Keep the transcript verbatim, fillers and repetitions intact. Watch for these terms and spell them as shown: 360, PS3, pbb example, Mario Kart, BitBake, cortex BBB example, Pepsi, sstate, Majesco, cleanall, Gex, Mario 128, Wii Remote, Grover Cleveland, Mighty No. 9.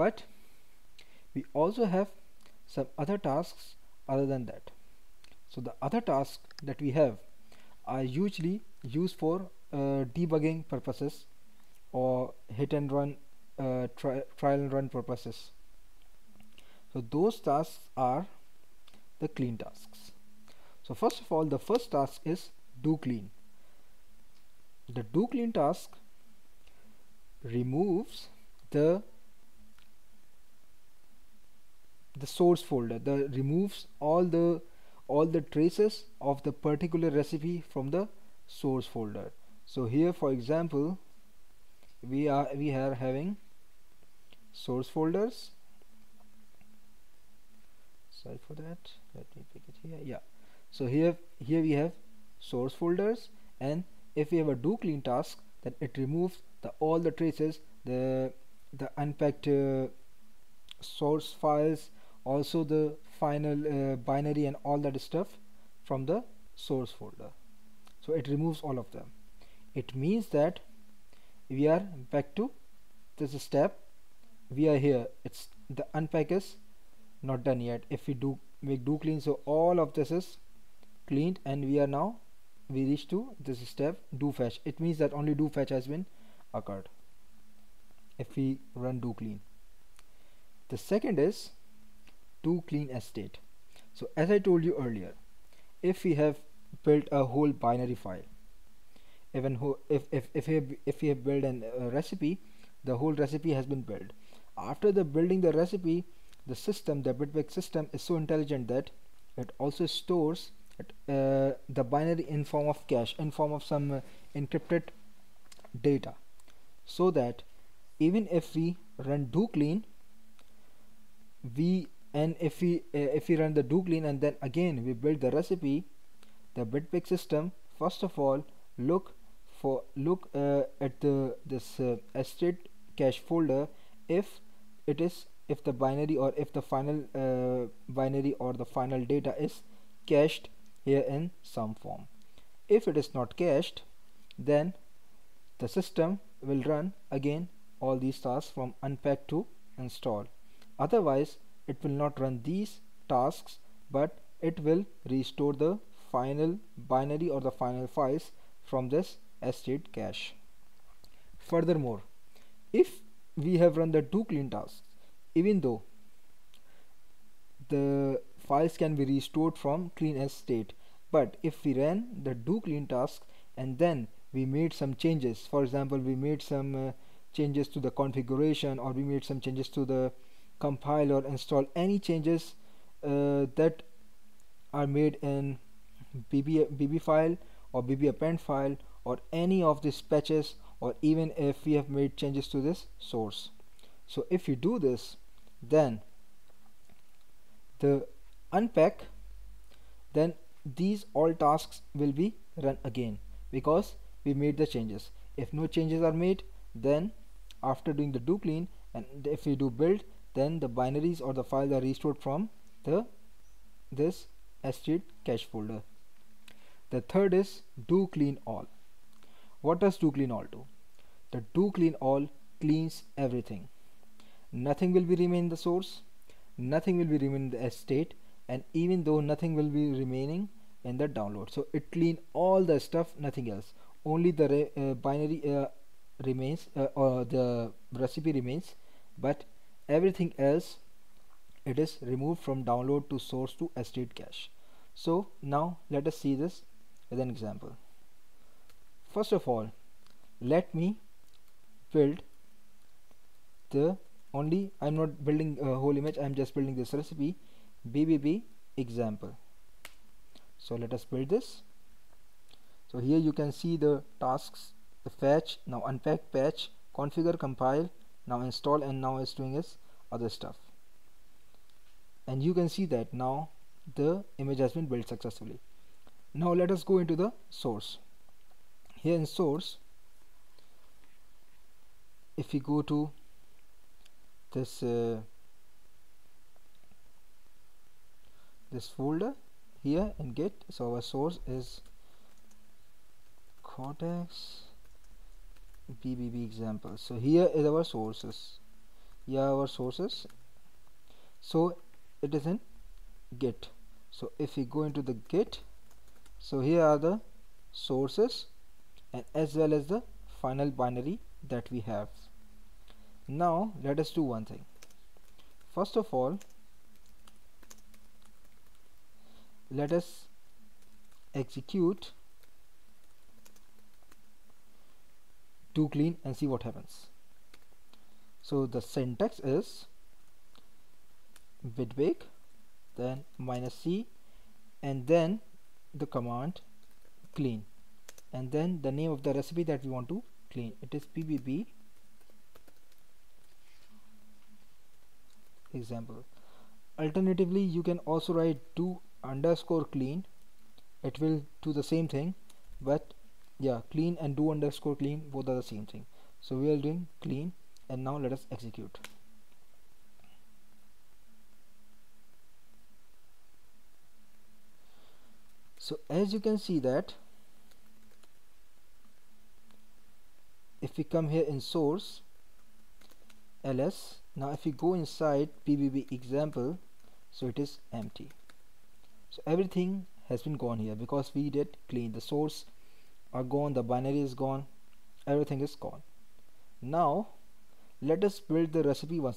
but we also have some other tasks other than that. So the other tasks that we have are usually used for uh, debugging purposes or hit and run uh, tri trial and run purposes. So those tasks are the clean tasks. So first of all, the first task is do clean. The do clean task removes the the source folder, the removes all the all the traces of the particular recipe from the source folder. So here, for example, we are we are having source folders. Sorry for that. Let me pick it here. Yeah. So here here we have source folders, and if we have a do clean task, then it removes the all the traces, the the unpacked uh, source files, also the final uh, binary and all that stuff from the source folder. So it removes all of them. It means that we are back to this step. We are here. It's the unpack is not done yet. If we do make do clean, so all of this is cleaned, and we are now we reach to this step, do fetch. It means that only do fetch has been occurred if we run do clean. The second is do clean sstate. So as I told you earlier, if we have built a whole binary file, even who if if if we have, if we have built an uh, recipe, the whole recipe has been built. After the building the recipe, the system, the BitBake system, is so intelligent that it also stores it, uh, the binary in form of cache, in form of some uh, encrypted data, so that even if we run do clean, we and if we uh, if we run the do clean and then again we build the recipe, the BitBake system first of all look for look uh, at the this uh, state cache folder if it is if the binary or if the final uh, binary or the final data is cached here in some form. If it is not cached, then the system will run again all these tasks from unpack to install. Otherwise it will not run these tasks, but it will restore the final binary or the final files from this state cache. Furthermore, if we have run the do clean tasks, even though the files can be restored from clean state, but if we ran the do clean task and then we made some changes, for example we made some uh, changes to the configuration, or we made some changes to the compile or install, any changes uh, that are made in B B, B B file or B B append file, or any of these patches, or even if we have made changes to this source. So if you do this, then the unpack, then these all tasks will be run again because we made the changes. If no changes are made, then after doing the do clean and if we do build, then the binaries or the files are restored from the this state cache folder. The third is do clean all. What does do clean all do? The do clean all cleans everything. Nothing will be remain in the source, nothing will be remain in the state, and even though nothing will be remaining in the download. So it clean all the stuff, nothing else. Only the re uh, binary uh, remains uh, or the recipe remains, but everything else it is removed from download to source to state cache. So now let us see this with an example. First of all, let me build the only I'm not building a whole image, I'm just building this recipe B B B example. So let us build this. So here you can see the tasks, the fetch, now unpack, patch, configure, compile, now install, and now it's doing its other stuff. And you can see that now the image has been built successfully. Now let us go into the source. Here in source, if we go to this uh, this folder here in Git, so our source is cortex B B B example. So here is our sources. here are our sources, so it is in git. So if we go into the git, so here are the sources and as well as the final binary that we have. Now let us do one thing. First of all, let us execute do clean and see what happens. So the syntax is bitbake, then minus c, and then the command clean, and then the name of the recipe that we want to clean. It is pbb example. Alternatively, you can also write do underscore clean. It will do the same thing, but yeah, clean and do underscore clean both are the same thing. So we are doing clean, and now let us execute. So as you can see that if we come here in source ls, now if we go inside pbb example, so it is empty. So everything has been gone here because we did clean. The source are gone, the binary is gone, everything is gone. Now let us build the recipe once